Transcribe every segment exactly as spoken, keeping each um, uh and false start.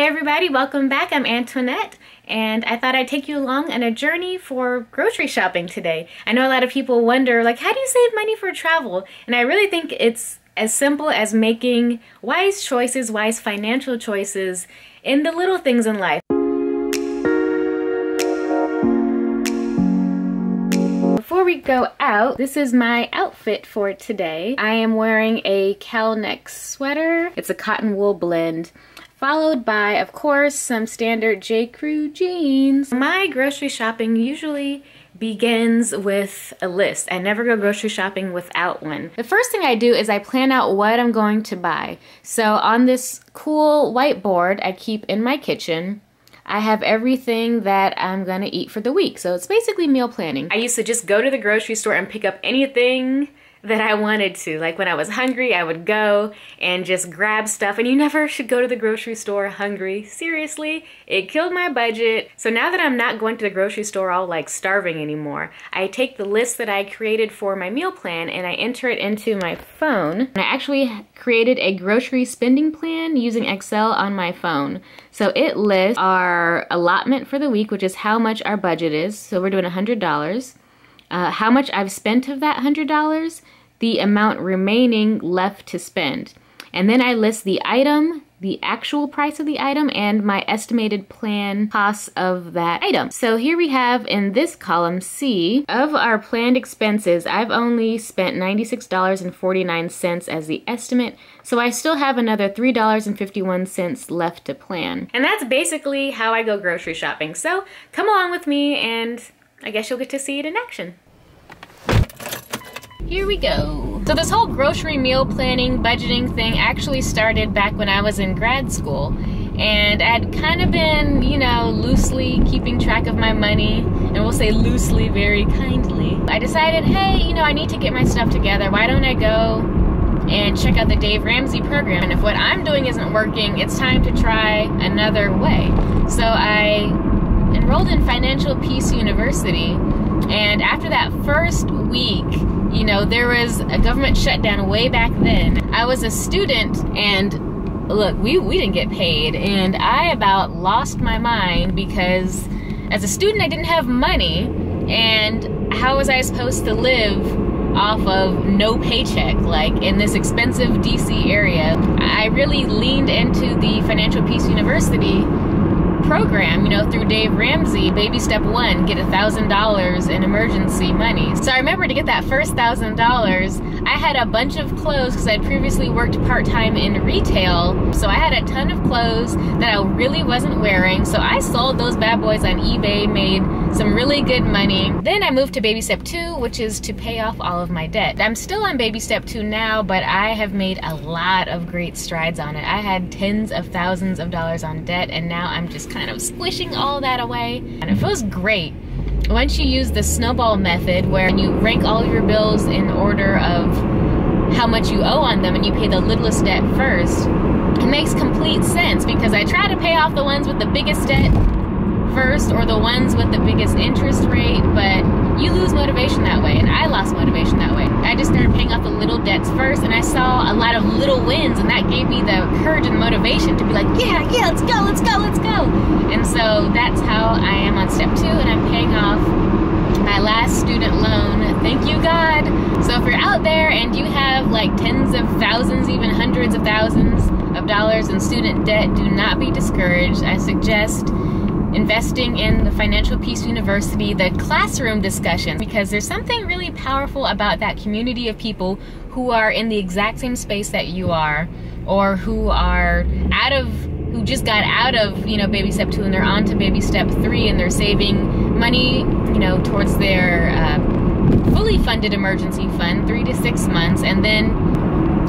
Hey everybody, welcome back. I'm Antoinette, and I thought I'd take you along on a journey for grocery shopping today. I know a lot of people wonder, like, how do you save money for travel? And I really think it's as simple as making wise choices, wise financial choices in the little things in life. Before we go out, this is my outfit for today. I am wearing a cowl neck sweater. It's a cotton wool blend, followed by, of course, some standard J. Crew jeans. My grocery shopping usually begins with a list. I never go grocery shopping without one. The first thing I do is I plan out what I'm going to buy. So on this cool whiteboard I keep in my kitchen, I have everything that I'm gonna eat for the week. So it's basically meal planning. I used to just go to the grocery store and pick up anything that I wanted to. Like when I was hungry, I would go and just grab stuff, and you never should go to the grocery store hungry. Seriously, it killed my budget. So now that I'm not going to the grocery store all like starving anymore, I take the list that I created for my meal plan and I enter it into my phone. And I actually created a grocery spending plan using Excel on my phone. So it lists our allotment for the week, which is how much our budget is. So we're doing one hundred dollars. Uh, how much I've spent of that one hundred dollars, the amount remaining left to spend. And then I list the item, the actual price of the item, and my estimated plan costs of that item. So here we have in this column C, of our planned expenses, I've only spent ninety-six dollars and forty-nine cents as the estimate, so I still have another three dollars and fifty-one cents left to plan. And that's basically how I go grocery shopping. So come along with me, and I guess you'll get to see it in action. Here we go. So this whole grocery meal planning, budgeting thing actually started back when I was in grad school. And I'd kind of been, you know, loosely keeping track of my money, and we'll say loosely very kindly. I decided, hey, you know, I need to get my stuff together. Why don't I go and check out the Dave Ramsey program? And if what I'm doing isn't working, it's time to try another way. So I enrolled in Financial Peace University, and after that first week, you know, there was a government shutdown way back then. I was a student, and look, we, we didn't get paid, and I about lost my mind because as a student I didn't have money, and how was I supposed to live off of no paycheck, like in this expensive D C area? I really leaned into the Financial Peace University program, you know, through Dave Ramsey. Baby step one, get a thousand dollars in emergency money. So I remember to get that first thousand dollars, I had a bunch of clothes because I'd previously worked part-time in retail, so I had a ton of clothes that I really wasn't wearing, so I sold those bad boys on eBay, made some really good money. Then I moved to baby step two, which is to pay off all of my debt. I'm still on baby step two now, but I have made a lot of great strides on it. I had tens of thousands of dollars on debt, and now I'm just kind of squishing all that away, and it feels great. Once you use the snowball method, where you rank all your bills in order of how much you owe on them and you pay the littlest debt first, it makes complete sense, because I try to pay off the ones with the biggest debt first, or the ones with the biggest interest rate, but you lose motivation that way, and I lost motivation that way. I just started paying off the little debts first, and I saw a lot of little wins, and that gave me the courage and motivation to be like, yeah, yeah, let's go, let's go, let's go. And so that's how I am on step two, and I'm paying off my last student loan. Thank you, God. So if you're out there and you have like tens of thousands, even hundreds of thousands of dollars in student debt, do not be discouraged. I suggest investing in the Financial Peace University, the classroom discussion, because there's something really powerful about that community of people who are in the exact same space that you are, or who are out of, who just got out of, you know, baby step two, and they're on to baby step three, and they're saving money, you know, towards their uh, fully funded emergency fund, three to six months, and then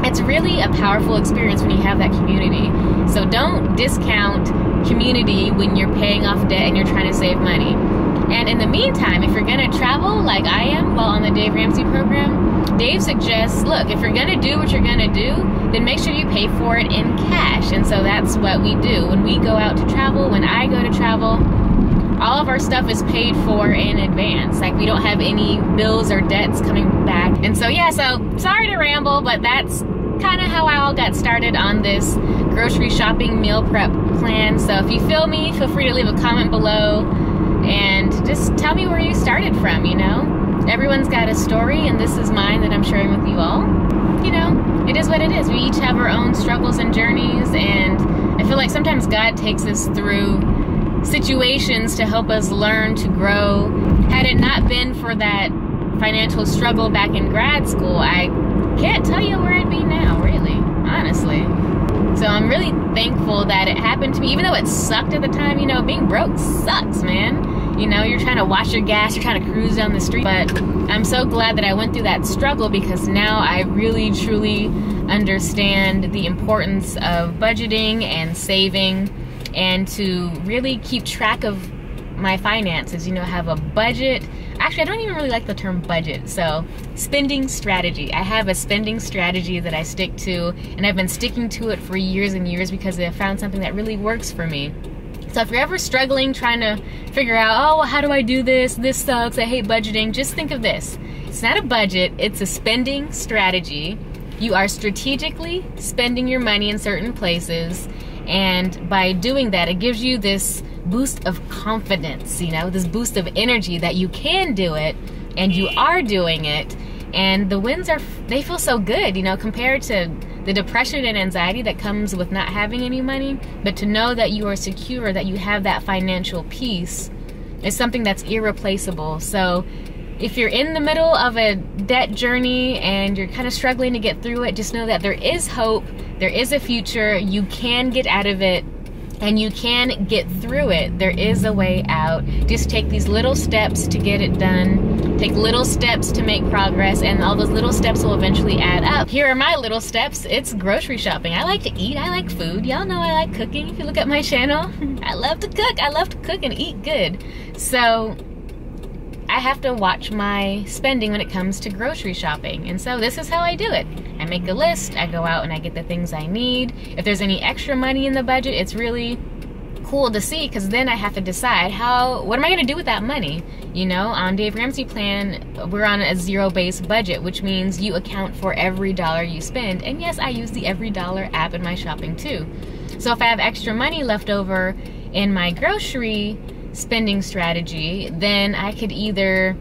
it's really a powerful experience when you have that community. So don't discount community when you're paying off debt and you're trying to save money. And in the meantime, if you're gonna travel like I am while on the Dave Ramsey program, Dave suggests, look, if you're gonna do what you're gonna do, then make sure you pay for it in cash. And so that's what we do. When we go out to travel, when I go to travel, all of our stuff is paid for in advance. Like, we don't have any bills or debts coming back. And so yeah, so sorry to ramble, but that's kind of how I all got started on this grocery shopping meal prep plan. So if you feel me, feel free to leave a comment below and just tell me where you started from, you know? Everyone's got a story, and this is mine that I'm sharing with you all. You know, it is what it is. We each have our own struggles and journeys, and I feel like sometimes God takes us through situations to help us learn, to grow. Had it not been for that financial struggle back in grad school, I can't tell you where I'd be now, really, honestly. So I'm really thankful that it happened to me, even though it sucked at the time. You know, being broke sucks, man. You know, you're trying to wash your gas, you're trying to cruise down the street, but I'm so glad that I went through that struggle, because now I really, truly understand the importance of budgeting and saving, and to really keep track of my finances, you know, have a budget. Actually, I don't even really like the term budget, so spending strategy. I have a spending strategy that I stick to, and I've been sticking to it for years and years because I found something that really works for me. So if you're ever struggling trying to figure out, oh, how do I do this? This sucks, I hate budgeting. Just think of this. It's not a budget, it's a spending strategy. You are strategically spending your money in certain places, and by doing that, it gives you this boost of confidence, you know, this boost of energy that you can do it, and you are doing it, and the wins are, they feel so good, you know, compared to the depression and anxiety that comes with not having any money. But to know that you are secure, that you have that financial peace, is something that's irreplaceable. So if you're in the middle of a debt journey and you're kind of struggling to get through it, just know that there is hope, there is a future, you can get out of it, and you can get through it. There is a way out. Just take these little steps to get it done. Take little steps to make progress, and all those little steps will eventually add up. Here are my little steps. It's grocery shopping. I like to eat, I like food. Y'all know I like cooking. If you look at my channel, I love to cook. I love to cook and eat good. So I have to watch my spending when it comes to grocery shopping. And so this is how I do it. I make a list, I go out and I get the things I need. If there's any extra money in the budget, it's really cool to see, because then I have to decide how, what am I gonna do with that money? You know, on Dave Ramsey plan, we're on a zero-based budget, which means you account for every dollar you spend. And yes, I use the EveryDollar app in my shopping too. So if I have extra money left over in my grocery spending strategy, then I could either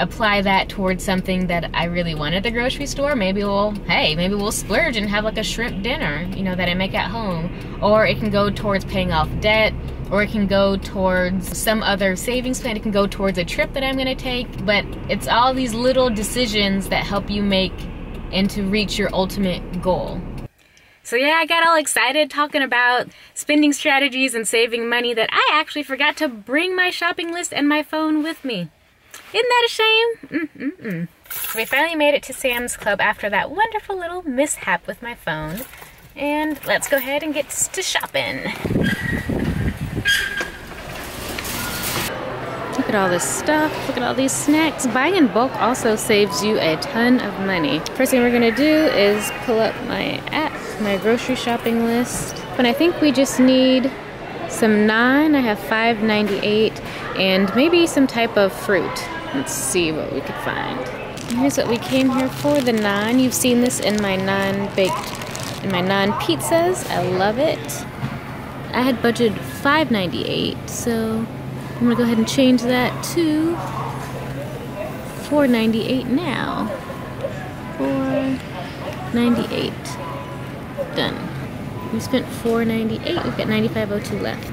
apply that towards something that I really want at the grocery store. Maybe we'll, hey, maybe we'll splurge and have like a shrimp dinner, you know, that I make at home. Or it can go towards paying off debt, or it can go towards some other savings plan. It can go towards a trip that I'm gonna take. But it's all these little decisions that help you make and to reach your ultimate goal. So yeah, I got all excited talking about spending strategies and saving money that I actually forgot to bring my shopping list and my phone with me. Isn't that a shame? Mm-mm-mm. So we finally made it to Sam's Club after that wonderful little mishap with my phone. And let's go ahead and get to shopping. Look at all this stuff, look at all these snacks. Buying in bulk also saves you a ton of money. First thing we're gonna do is pull up my app, my grocery shopping list. But I think we just need some naan. I have five ninety-eight, and maybe some type of fruit. Let's see what we could find. Here's what we came here for, the naan. You've seen this in my naan baked, in my naan pizzas. I love it. I had budgeted five ninety-eight, so I'm gonna go ahead and change that to four ninety-eight now. four ninety-eight. Done. We spent four ninety-eight. We've got ninety-five oh two left.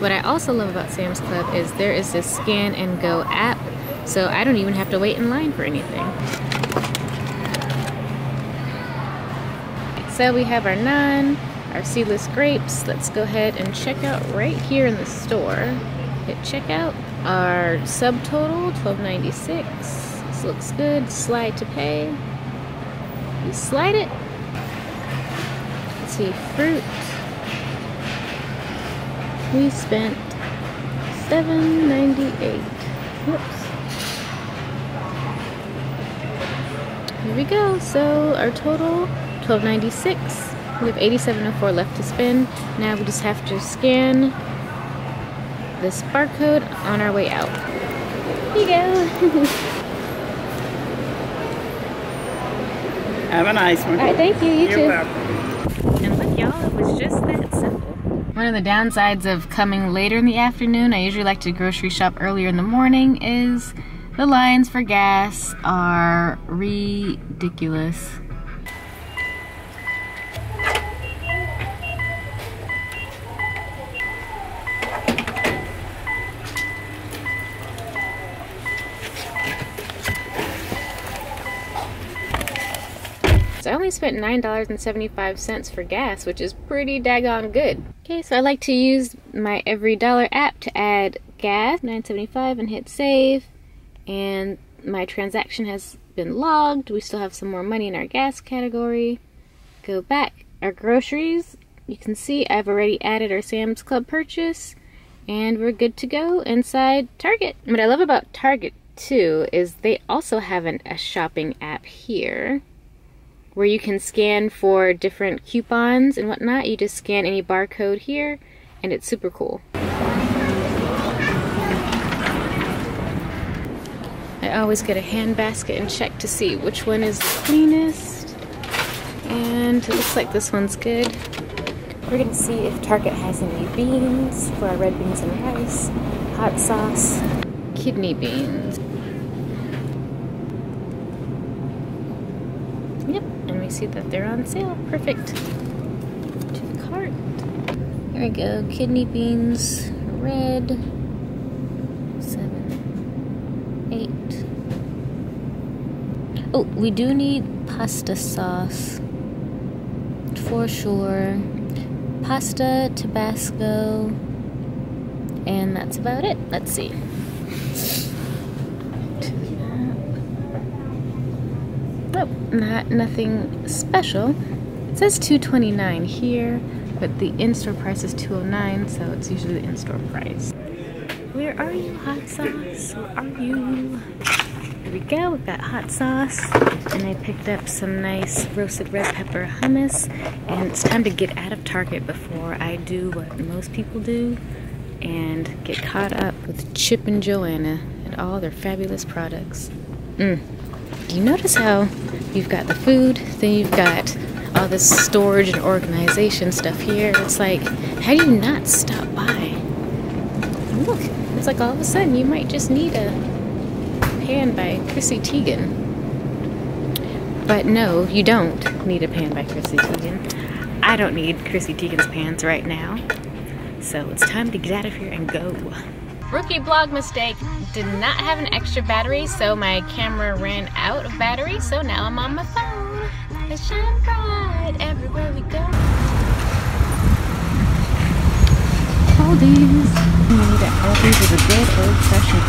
What I also love about Sam's Club is there is this Scan and Go app, so I don't even have to wait in line for anything. So we have our naan, our seedless grapes. Let's go ahead and check out right here in the store. Hit checkout. Our subtotal twelve ninety-six. This looks good. Slide to pay. You slide it. Fruit. We spent seven ninety-eight. Whoops. Here we go. So our total twelve ninety-six. We have eighty-seven oh four left to spend. Now we just have to scan this barcode on our way out. Here you go. Have a nice one. All right, thank you. You You're too. Welcome. Y'all, it was just that simple. One of the downsides of coming later in the afternoon, I usually like to grocery shop earlier in the morning, is the lines for gas are ridiculous. I only spent nine dollars and seventy-five cents for gas, which is pretty daggone good. Okay, so I like to use my EveryDollar app to add gas, nine seventy-five, and hit save. And my transaction has been logged. We still have some more money in our gas category. Go back, our groceries. You can see I've already added our Sam's Club purchase, and we're good to go inside Target. What I love about Target too is they also have an, a shopping app here, where you can scan for different coupons and whatnot. You just scan any barcode here, and it's super cool. I always get a hand basket and check to see which one is the cleanest, and it looks like this one's good. We're gonna see if Target has any beans for our red beans and rice, hot sauce, kidney beans. Yep, and we see that they're on sale. Perfect. To the cart. There we go. Kidney beans, red. Seven. Eight. Oh, we do need pasta sauce. For sure. Pasta, Tabasco, and that's about it. Let's see. Oh, not nothing special. It says two twenty-nine here, but the in-store price is two oh nine, so it's usually the in-store price. Where are you, hot sauce? Where are you? There we go, we've got hot sauce, and I picked up some nice roasted red pepper hummus, and it's time to get out of Target before I do what most people do and get caught up with Chip and Joanna and all their fabulous products. Mmm. Do you notice how you've got the food, then you've got all this storage and organization stuff here? It's like, how do you not stop by? And look, it's like all of a sudden you might just need a pan by Chrissy Teigen. But no, you don't need a pan by Chrissy Teigen. I don't need Chrissy Teigen's pans right now. So it's time to get out of here and go. Rookie blog mistake, did not have an extra battery, so my camera ran out of battery, so now I'm on my phone. Let's shine bright everywhere we go. Aldi's. You need that Aldi's is a good old-fashioned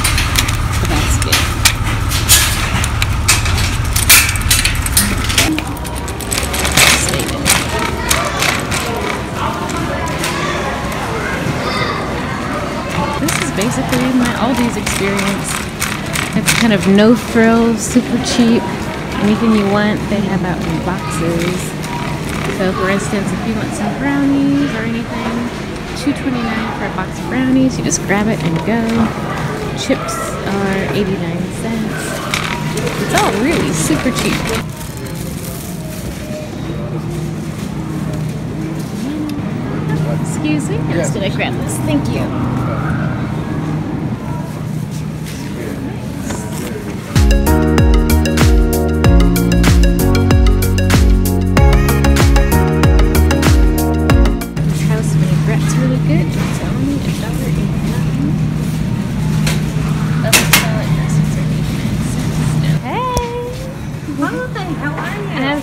quarter. It. The basket. Basically my Aldi's experience. It's kind of no frills, super cheap. Anything you want, they have out in boxes. So for instance, if you want some brownies or anything, two twenty-nine for a box of brownies. You just grab it and go. Chips are eighty-nine cents. It's all really super cheap. Excuse me, how else did I grab this? Thank you.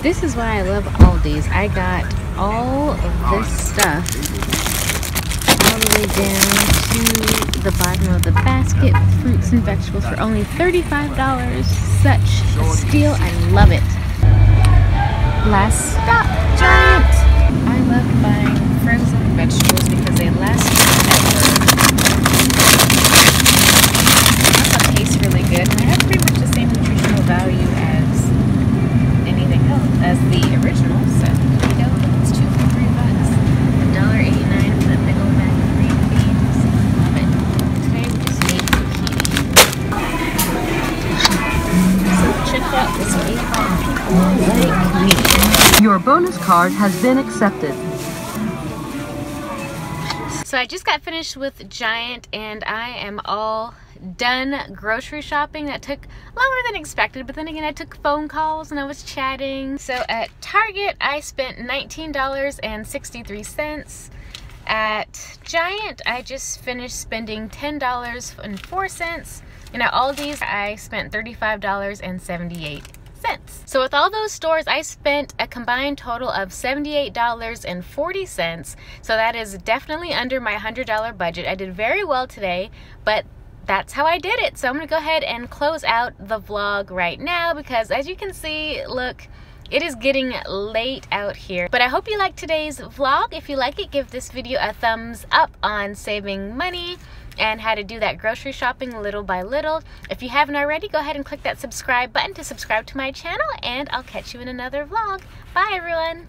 This is why I love Aldi's. I got all of this stuff all the way down to the bottom of the basket, fruits and vegetables for only thirty-five dollars. Such a steal. I love it. Last stop, Giant! I love buying frozen vegetables because they last forever. They also taste really good, and they have pretty much the same nutritional value as as the original, so there you go. It's two for three bucks. one dollar eighty-nine for the big old bag of green beans. Love it. Today we just need zucchini. So check out this eight people like me. Your bonus card has been accepted. So I just got finished with Giant and I am all done grocery shopping. That took longer than expected, but then again I took phone calls and I was chatting. So at Target I spent nineteen dollars and sixty-three cents. At Giant I just finished spending ten dollars and four cents, and at Aldi's I spent thirty-five dollars and seventy-eight cents. So with all those stores I spent a combined total of seventy-eight dollars and forty cents, so that is definitely under my one hundred dollar budget. I did very well today, but that's how I did it. So I'm gonna go ahead and close out the vlog right now because as you can see, look, it is getting late out here. But I hope you liked today's vlog. If you like it, give this video a thumbs up on saving money and how to do that grocery shopping little by little. If you haven't already, go ahead and click that subscribe button to subscribe to my channel, and I'll catch you in another vlog. Bye everyone.